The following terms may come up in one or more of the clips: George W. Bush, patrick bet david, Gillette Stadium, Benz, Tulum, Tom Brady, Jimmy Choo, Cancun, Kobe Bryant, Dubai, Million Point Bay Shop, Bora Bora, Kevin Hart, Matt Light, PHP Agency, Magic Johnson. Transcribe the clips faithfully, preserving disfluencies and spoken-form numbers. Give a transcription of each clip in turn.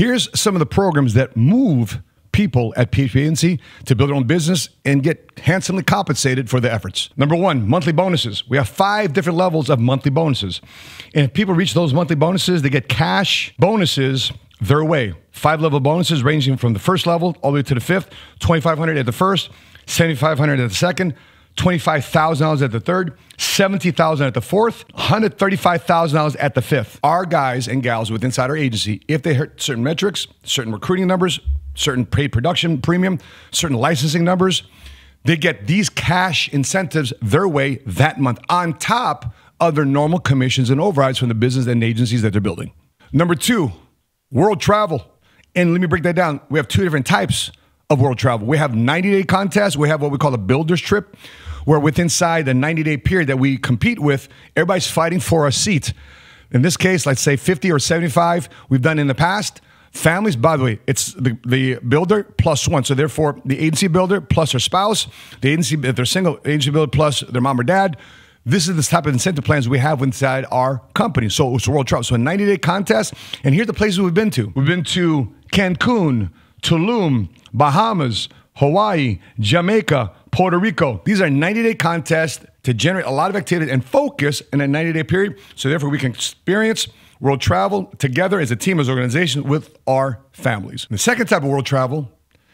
Here's some of the programs that move people at P H P Agency to build their own business and get handsomely compensated for their efforts. Number one, monthly bonuses. We have five different levels of monthly bonuses. And if people reach those monthly bonuses, they get cash bonuses their way. Five level bonuses ranging from the first level all the way to the fifth, twenty-five hundred dollars at the first, seventy-five hundred dollars at the second, twenty-five thousand dollars at the third, seventy thousand dollars at the fourth, one hundred thirty-five thousand dollars at the fifth. Our guys and gals with inside our agency, if they hit certain metrics, certain recruiting numbers, certain paid production premium, certain licensing numbers, they get these cash incentives their way that month on top of their normal commissions and overrides from the business and agencies that they're building. Number two, world travel. And let me break that down. We have two different types of world travel. We have ninety-day contests. We have what we call a builder's trip, where within inside the ninety-day period that we compete with, everybody's fighting for a seat. In this case, let's say fifty or seventy-five we've done in the past. Families, by the way, it's the, the builder plus one. So therefore, the agency builder plus their spouse, the agency, if they're single, agency builder plus their mom or dad. This is the type of incentive plans we have inside our company. So it's world travel. So a ninety-day contest. And here's the places we've been to. We've been to Cancun, Tulum, Bahamas, Hawaii, Jamaica, Puerto Rico. These are ninety-day contests to generate a lot of activity and focus in a ninety-day period. So therefore, we can experience world travel together as a team, as an organization, with our families. The second type of world travel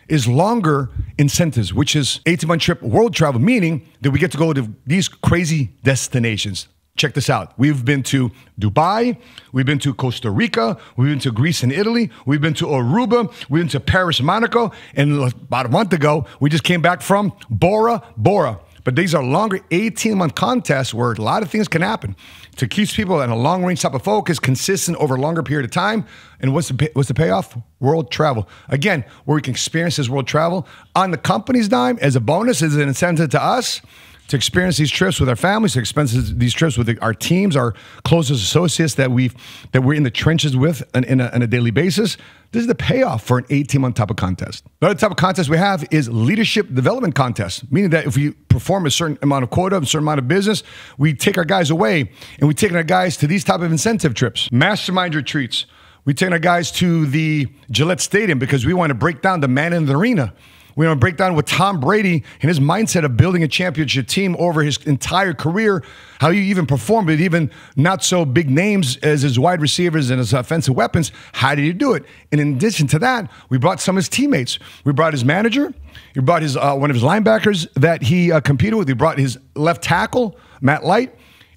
is longer incentives, which is eighteen-month trip world travel, meaning that we get to go to these crazy destinations. Check this out. We've been to Dubai. We've been to Costa Rica. We've been to Greece and Italy. We've been to Aruba. We've been to Paris, Monaco. And about a month ago, we just came back from Bora Bora. But these are longer eighteen-month contests where a lot of things can happen to keep people in a long-range type of focus, consistent over a longer period of time. And what's the, pay, what's the payoff? World travel. Again, where we can experience this world travel on the company's dime as a bonus, as an incentive to us to experience these trips with our families, to experience these trips with our teams, our closest associates that, we've, that we're in the trenches with on, in a, on a daily basis. This is the payoff for an eighteen-month type of contest. Another type of contest we have is leadership development contest, meaning that if we perform a certain amount of quota, a certain amount of business, we take our guys away, and we take our guys to these type of incentive trips. Mastermind retreats. We take our guys to the Gillette Stadium because we want to break down the man in the arena. We want to break down with Tom Brady and his mindset of building a championship team over his entire career, how you even performed with even not so big names as his wide receivers and his offensive weapons. How did he do it? And in addition to that, we brought some of his teammates. We brought his manager. We brought his uh, one of his linebackers that he uh, competed with. We brought his left tackle, Matt Light.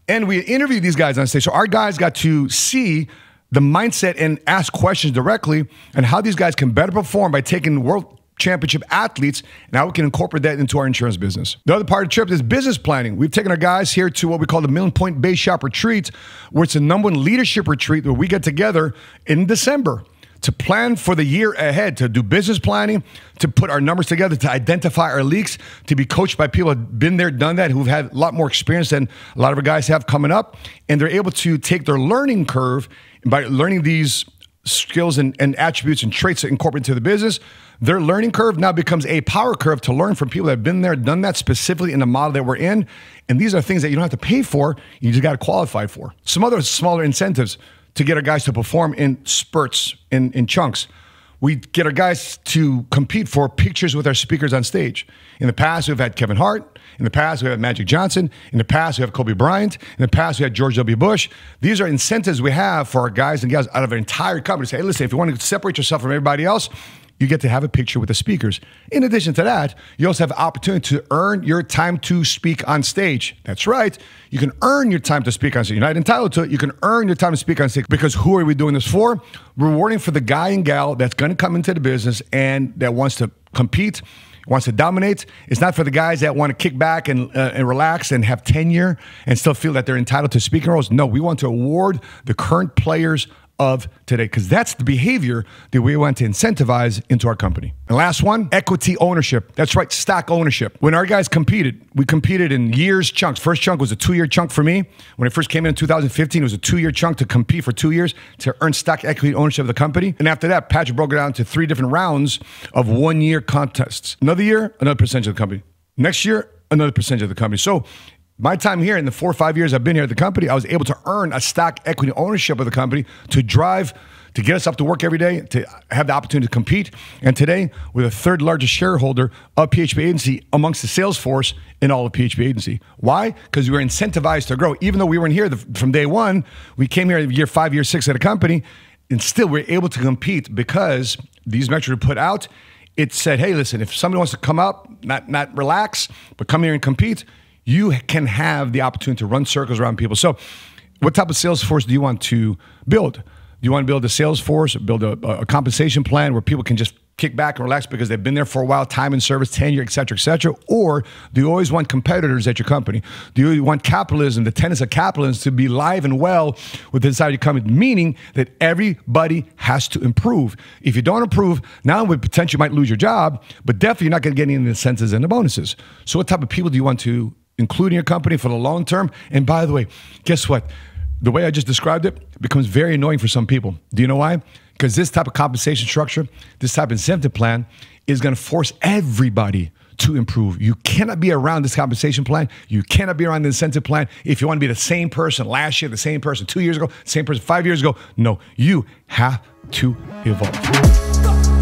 And we interviewed these guys on stage. So our guys got to see the mindset and ask questions directly and how these guys can better perform by taking world championship athletes. Now we can incorporate that into our insurance business. The other part of the trip is business planning. We've taken our guys here to what we call the Million Point Bay Shop Retreat, where it's a number one leadership retreat where we get together in December to plan for the year ahead, to do business planning, to put our numbers together, to identify our leaks, to be coached by people who have been there, done that, who've had a lot more experience than a lot of our guys have coming up. And they're able to take their learning curve by learning these skills and, and attributes and traits that incorporate into the business. Their learning curve now becomes a power curve to learn from people that have been there, done that specifically in the model that we're in. And these are things that you don't have to pay for. You just got to qualify for. Some other smaller incentives to get our guys to perform in spurts, in, in chunks. We get our guys to compete for pictures with our speakers on stage. In the past, we've had Kevin Hart. In the past, we had Magic Johnson. In the past, we have Kobe Bryant. In the past, we had George W. Bush. These are incentives we have for our guys and gals out of our entire company. Say, hey, listen, if you want to separate yourself from everybody else, you get to have a picture with the speakers. In addition to that, you also have an opportunity to earn your time to speak on stage. That's right. You can earn your time to speak on stage. You're not entitled to it. You can earn your time to speak on stage, because who are we doing this for? Rewarding for the guy and gal that's going to come into the business and that wants to compete, wants to dominate. It's not for the guys that want to kick back and, uh, and relax and have tenure and still feel that they're entitled to speaking roles. No, we want to award the current players of today, because that's the behavior that we want to incentivize into our company. And last one, equity ownership. That's right, stock ownership. When our guys competed, we competed in years chunks. First chunk was a two-year chunk for me. When I first came in in two thousand fifteen, it was a two-year chunk to compete for two years to earn stock equity ownership of the company. And after that, Patrick broke it down to three different rounds of one-year contests. Another year, another percentage of the company. Next year, another percentage of the company. So my time here, in the four or five years I've been here at the company, I was able to earn a stock equity ownership of the company to drive to get us up to work every day, to have the opportunity to compete. And today, we're the third largest shareholder of P H P Agency amongst the sales force in all of P H P Agency. Why? Because we were incentivized to grow. Even though we weren't here the, from day one, we came here year five, year six at a company, and still we're able to compete because these metrics were put out. It said, hey, listen, if somebody wants to come up, not, not relax, but come here and compete, you can have the opportunity to run circles around people. So what type of sales force do you want to build? Do you want to build a sales force, build a, a compensation plan where people can just kick back and relax because they've been there for a while, time and service, tenure, et cetera, et cetera? Or do you always want competitors at your company? Do you want capitalism, the tenets of capitalism, to be live and well with inside your company, meaning that everybody has to improve? If you don't improve, now we potentially might lose your job, but definitely you're not going to get any of the incentives and the bonuses. So what type of people do you want to include in your company for the long term? And by the way, guess what? The way I just described it becomes very annoying for some people. Do you know why? Because this type of compensation structure, this type of incentive plan is going to force everybody to improve. You cannot be around this compensation plan. You cannot be around the incentive plan if you want to be the same person last year, the same person two years ago, same person five years ago. No, you have to evolve.